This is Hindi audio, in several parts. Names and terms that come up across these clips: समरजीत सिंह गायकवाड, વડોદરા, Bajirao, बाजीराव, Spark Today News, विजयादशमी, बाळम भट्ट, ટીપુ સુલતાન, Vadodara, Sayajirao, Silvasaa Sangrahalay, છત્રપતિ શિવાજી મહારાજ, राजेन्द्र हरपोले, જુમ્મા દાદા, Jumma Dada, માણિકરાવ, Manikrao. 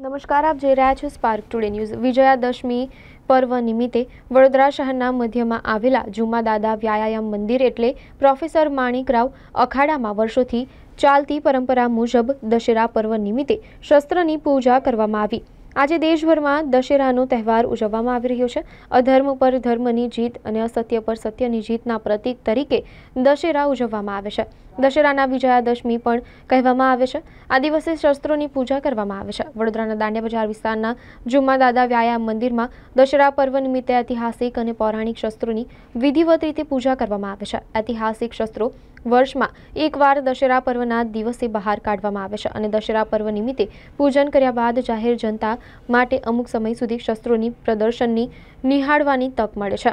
नमस्कार, आप જોઈ રહ્યા છો સ્પાર્ક ટુડે ન્યૂઝ। વિજયાદશમી પર્વ નિમિત્તે વડોદરા શહેરના મધ્યમાં આવેલા જુમ્મા દાદા વ્યાયામ મંદિર એટલે પ્રોફેસર માણિકરાવ અખાડામાં વર્ષોથી ચાલતી પરંપરા મુજબ દશેરા પર્વ નિમિત્તે શસ્ત્રની પૂજા કરવામાં આવી। આજે દેશભરમાં દશેરાનો તહેવાર ઉજવવામાં આવી રહ્યો છે। અધર્મ પર ધર્મની જીત અને અસત્ય પર સત્યની જીતના પ્રતીક તરીકે દશેરા ઉજવવામાં આવે છે। દશેરાના વિજયાદશમી પણ કહેવામાં આવે છે। આ દિવસે શસ્ત્રોની પૂજા કરવામાં આવે છે। વડોદરાના દાંડિયા બજાર વિસ્તારના જુમ્મા દાદા વ્યાયામ મંદિરમાં દશેરા પર્વ નિમિત્તે ઐતિહાસિક અને પૌરાણિક શસ્ત્રોની વિધિવત રીતે પૂજા કરવામાં આવે છે। ઐતિહાસિક શસ્ત્રો વર્ષમાં એકવાર દશેરા પર્વના દિવસે બહાર કાઢવામાં આવે છે અને દશેરા પર્વ નિમિત્તે પૂજન કર્યા બાદ જાહેર જનતા માટે અમુક સમય સુધી શસ્ત્રોની પ્રદર્શનની નિહાળવાની તક મળે છે।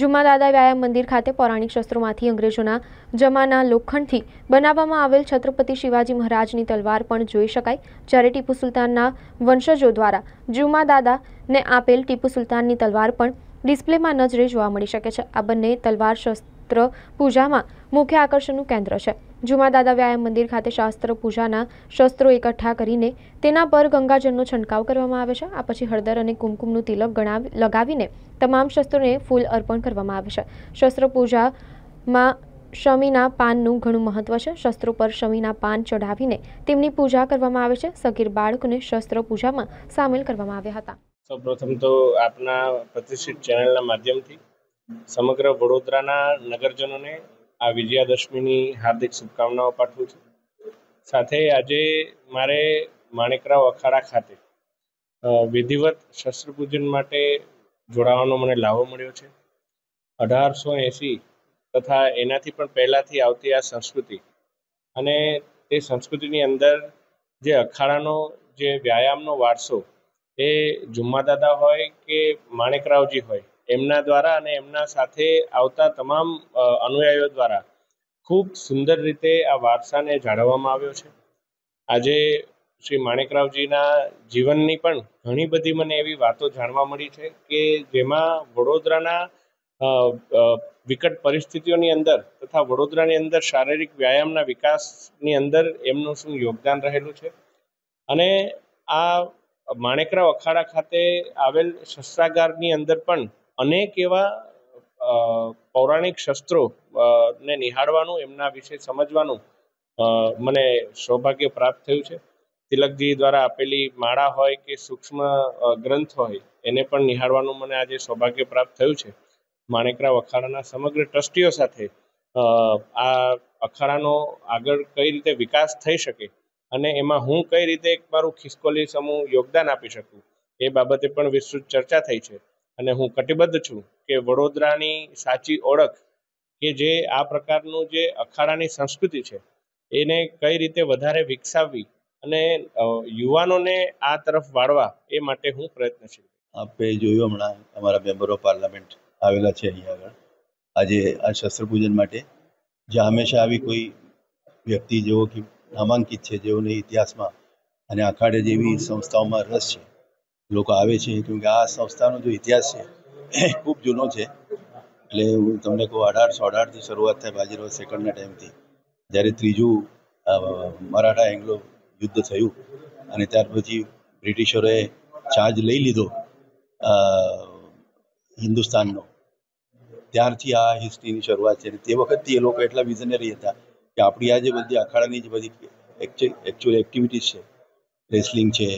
જુમ્મા દાદા વ્યાયામ મંદિર ખાતે પૌરાણિક શસ્ત્રોમાંથી અંગ્રેજોના જમાના લોખંડથી બનાવવામાં આવેલ છત્રપતિ શિવાજી મહારાજની તલવાર પણ જોઈ શકાય, જ્યારે ટીપુ સુલતાનના વંશજો દ્વારા જુમ્મા દાદાને આપેલ ટીપુ સુલતાનની તલવાર પણ ડિસ્પ્લેમાં નજરે જોવા મળી શકે છે। આ બંને તલવાર पूजा में मुख्य आकर्षण केंद्र है। जुम्मा दादा व्यायाम मंदिर खाते शास्त्र पूजा शस्त्रों इकट्ठा करीने तेना पर गंगाजल छंटकाव करवामां आवे छे। आ पछी हळदर अने कुमकुमनुं तिलक लगावीने तमाम शस्त्रों ने फूल अर्पण करवामां आवे छे। शस्त्र पूजा में शमीना पाननुं घणुं महत्व है। शस्त्रों पर शमीना पान चढ़ावीने तेमनी पूजा करवामां आवे छे। सगीर बाळकने शस्त्र पूजा में सामेल करवामां आव्या हता। सर्वप्रथम तो आपना प्रतिष्ठित चैनलना माध्यमथी समग्र वडोदराना नगरजनोने आ विजयादशमीनी हार्दिक शुभकामनाओं पाठवू छुं। साथे आजे मारे माणिकराव अखाड़ा खाते विधिवत शस्त्र पूजन माटे जोड़ावानो मने लाभो मळ्यो छे। 1880 तथा एनाथी पण पहेलाथी आवती आ संस्कृति अने ते संस्कृतिनी अंदर जे अखाड़ानो जे व्यायामनो वारसो ए जुम्मा दादा होय के माणिकरावजी होय एमना द्वारा अने एमना साथे आवता तमाम अनुयायीओ द्वारा खूब सुंदर रीते आ वारसाने जाळववामां आव्यो छे। आजे श्री माणिकरावजीना जीवननी पण घणी बधी मने एवी वातो जाणवा मळी छे के जेमां वडोदराना विकट परिस्थितिओनी अंदर तथा वडोदरानी अंदर शारीरिक व्यायामना विकासनी अंदर एमनुं शुं योगदान रहेलुं छे। अने आ माणिकराव अखाड़ा खाते आवेल शस्त्रागारनी अंदर पण अनेक एवा पौराणिक शस्त्रों ने निहाळवानुं एमना विषे समजवानुं मने सौभाग्य प्राप्त थयुं छे। तिलकजी द्वारा आपेली माळा होय के सूक्ष्म ग्रंथ होय एने पण निहाळवानुं मने आजे सौभाग्य प्राप्त थयुं छे। माणिकराव अखाड़ाना समग्र ट्रस्टीओ साथे आ अखाड़ानो आगळ कई रीते विकास थई शके अने एमां हुं कई रीते एक मारुं खिसकोली समूह योगदान आपी शकूं ए बाबते पण विस्तृत चर्चा थई छे। अने हूँ कटिबद्ध छूं के वडोदरानी साची ओळख के जे आ प्रकारनुं जे अखाड़ानी संस्कृति छे एने कई रीते वधारे विकसावी अने युवानोने आ तरफ वाळवा ए माटे हूँ प्रयत्नशील। आपे जोयुं हमणां अमारा मेम्बर ऑफ पार्लामेंट आवेला छे अहीं आगळ आजे आ शस्त्रपूजन माटे जे हमेशा आवी कोई व्यक्ति जेओ के नामांकित है जेओने इतिहासमां अने अखाड़े जेवी संस्थाओमां रस छे लोग आए थे क्योंकि आ संस्था जो इतिहास है खूब जूनो है। एटले हूँ तमने कहूँ 1808 की शुरुआत थी बाजीराव सेकंड टाइम थी जयरे तीजू मराठा एंग्लो युद्ध थयु अने त्यार पछी ब्रिटिशोए चार्ज लई लीधो हिंदुस्ताननो त्यारथी आ हिस्ट्रीनी शरूआत छे। ते वखतथी ए लोको एटला विजनरी हता के आपणी आ जे बधी अखाड़ानी जे बधी एक्चुअल एक्टिविटीज छे रेसलिंग छे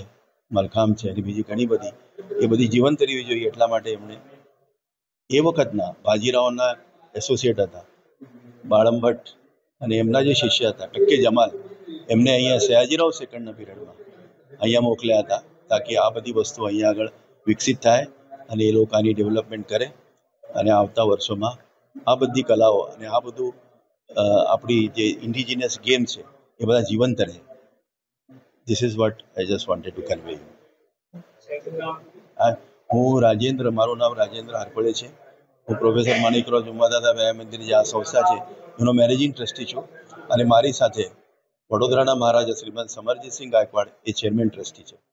मलखाम है बीजी घनी बड़ी ए बड़ी जीवंत रही जो एट वखतना बाजीरावना एसोसिएट था बाळम भट्ट अने एमना जे शिष्य था टक्के जमाल एमने अहीं सयाजीराव सेकंडना पीरियड में अहीं मोकल्या था ताकि आ बधी वस्तु अहीं आगळ विकसित थाय अने ए लोकानी डेवलपमेंट करे अने आवता वर्षों में आ बधी कलाओ अने आ बधुं आपणी जे इंडिजिनियस गेम छे ए बधा जीवंत रहे। This is what I just wanted to convey you. हूँ राजेन्द्र, मारू नाम राजेन्द्र हरपोले है। हूँ प्रोफेसर माणिकराव जुम्मा दादा व्यायाम मंदिर जी आ संस्था है एनो मैनेजिंग ट्रस्टी छूँ और मारी साथे वडोदराना महाराजा श्रीमंत समरजीत सिंह गायकवाड ए चेरमेन ट्रस्टी है।